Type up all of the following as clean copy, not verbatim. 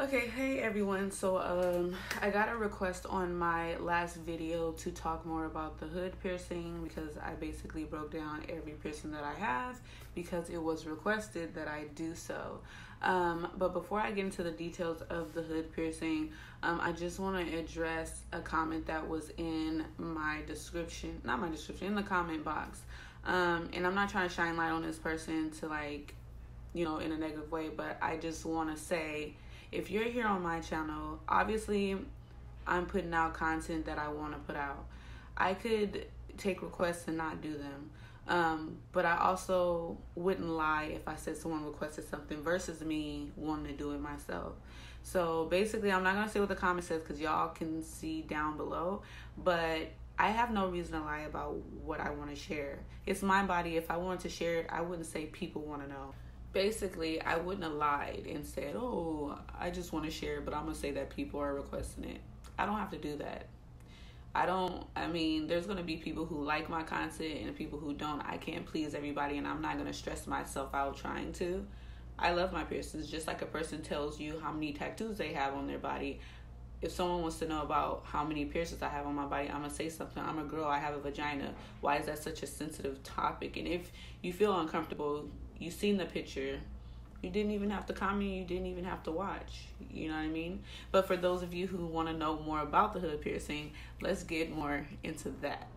Okay, hey everyone. So I got a request on my last video to talk more about the hood piercing, because I basically broke down every piercing that I have because it was requested that I do so. But before I get into the details of the hood piercing, I just want to address a comment that was in my description, not my description, in the comment box. And I'm not trying to shine light on this person to, like, you know, in a negative way, but I just want to say, if you're here on my channel, obviously I'm putting out content that I want to put out. I could take requests and not do them, but I also wouldn't lie if I said someone requested something versus me wanting to do it myself. So basically, I'm not going to say what the comment says because y'all can see down below, but I have no reason to lie about what I want to share. It's my body. If I wanted to share it, I wouldn't say people want to know. Basically, I wouldn't have lied and said, oh, I just want to share, but I'm going to say that people are requesting it. I don't have to do that. I mean, there's going to be people who like my content and people who don't. I can't please everybody, and I'm not going to stress myself out trying to. I love my piercings. Just like a person tells you how many tattoos they have on their body, if someone wants to know about how many piercings I have on my body, I'm going to say something. I'm a girl. I have a vagina. Why is that such a sensitive topic? And if you feel uncomfortable, you've seen the picture. You didn't even have to comment. You didn't even have to watch. You know what I mean? But for those of you who want to know more about the hood piercing, let's get more into that.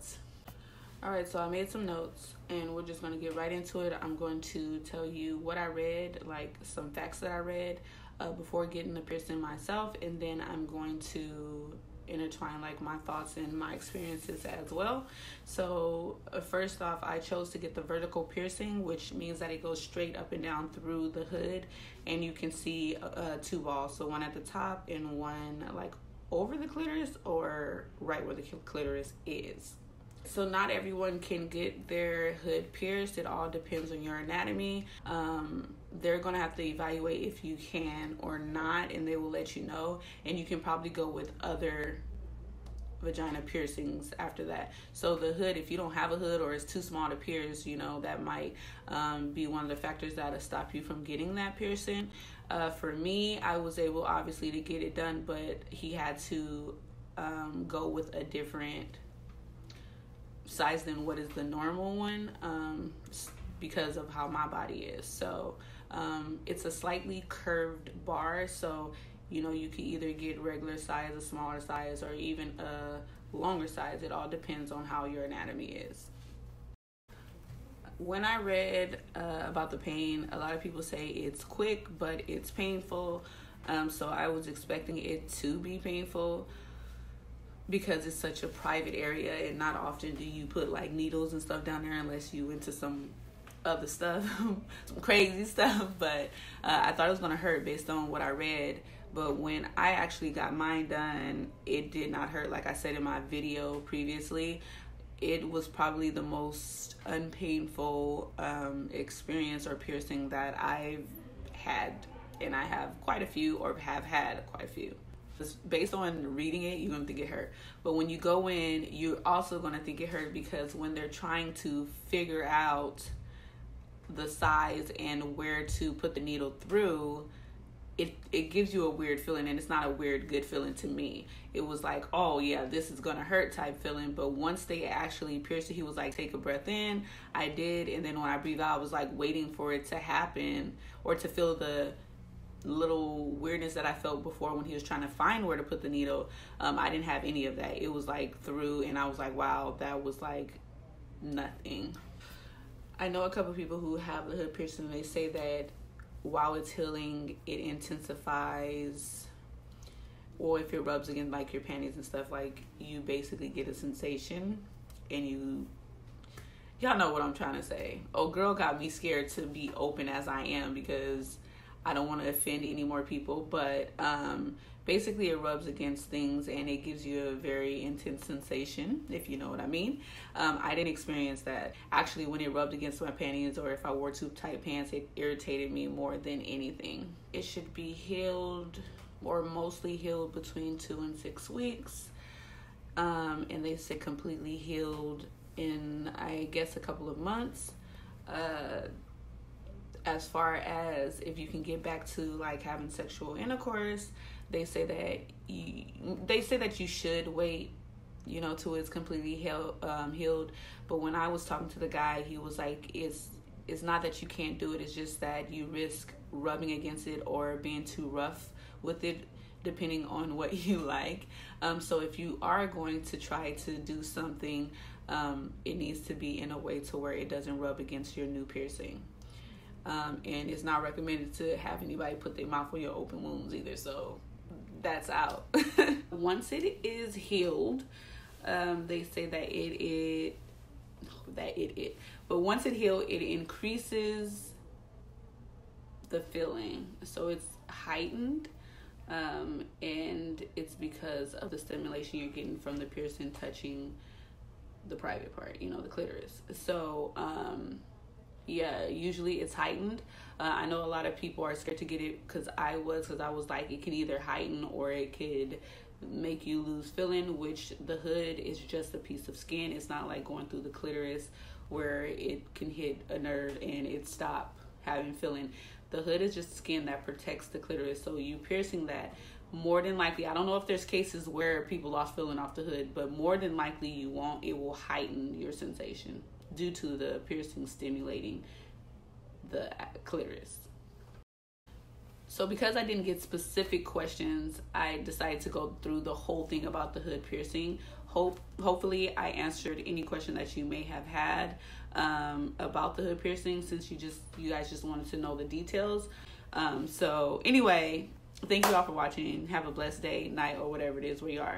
All right, so I made some notes, and we're just going to get right into it. I'm going to tell you what I read, like some facts that I read before getting the piercing myself, and then I'm going to intertwine like my thoughts and my experiences as well. So first off, I chose to get the vertical piercing, which means that it goes straight up and down through the hood, and you can see two balls, so one at the top and one like over the clitoris or right where the clitoris is. So not everyone can get their hood pierced. It all depends on your anatomy. They're gonna have to evaluate if you can or not, and they will let you know, and you can probably go with other vagina piercings after that. So the hood, if you don't have a hood or it's too small to pierce, you know, that might be one of the factors that'll stop you from getting that piercing. For me, I was able obviously to get it done, but he had to go with a different size than what is the normal one, because of how my body is. So it's a slightly curved bar, so you know, you can either get regular size, a smaller size, or even a longer size. It all depends on how your anatomy is. When I read about the pain, a lot of people say it's quick but it's painful, so I was expecting it to be painful because it's such a private area, and not often do you put like needles and stuff down there unless you into some other stuff, some crazy stuff. But I thought it was gonna hurt based on what I read, but when I actually got mine done, it did not hurt. Like I said in my video previously, it was probably the most unpainful experience or piercing that I've had, and I have quite a few, or have had quite a few. Just based on reading it, you're gonna think it hurt, but when you go in, you're also gonna think it hurt, because when they're trying to figure out the size and where to put the needle through, it gives you a weird feeling, and it's not a weird good feeling to me. It was like, oh yeah, this is gonna hurt type feeling. But once they actually pierced it, he was like, take a breath in. I did, and then when I breathed out, I was like waiting for it to happen, or to feel the little weirdness that I felt before when he was trying to find where to put the needle. I didn't have any of that. It was like through, and I was like, wow, that was like nothing. I know a couple of people who have the hood piercing, and they say that while it's healing, it intensifies, or if it rubs against like your panties and stuff, like you basically get a sensation, and y'all know what I'm trying to say. Oh, girl got me scared to be open as I am, because I don't want to offend any more people, but basically it rubs against things, and it gives you a very intense sensation, if you know what I mean. I didn't experience that. Actually, when it rubbed against my panties, or if I wore too tight pants, it irritated me more than anything. It should be healed, or mostly healed, between 2 and 6 weeks, and they said completely healed in, I guess, a couple of months. as far as if you can get back to like having sexual intercourse, they say that you should wait, you know, till it's completely healed. But when I was talking to the guy, he was like, it's not that you can't do it. It's just that you risk rubbing against it or being too rough with it, depending on what you like. So if you are going to try to do something, it needs to be in a way to where it doesn't rub against your new piercing. And it's not recommended to have anybody put their mouth on your open wounds either. So that's out. Once it is healed, they say that once it heals, it increases the feeling. So it's heightened, and it's because of the stimulation you're getting from the piercing touching the private part, you know, the clitoris. So, yeah, usually it's heightened. I know a lot of people are scared to get it because I was like, it can either heighten or it could make you lose feeling, which the hood is just a piece of skin. It's not like going through the clitoris where it can hit a nerve and it stop having feeling. The hood is just skin that protects the clitoris. So you piercing that, more than likely, I don't know if there's cases where people lost feeling off the hood, but more than likely you won't. It will heighten your sensation due to the piercing stimulating the clitoris. So because I didn't get specific questions, I decided to go through the whole thing about the hood piercing. Hopefully I answered any question that you may have had about the hood piercing, since you guys just wanted to know the details. So anyway, thank you all for watching. Have a blessed day, night, or whatever it is where you are.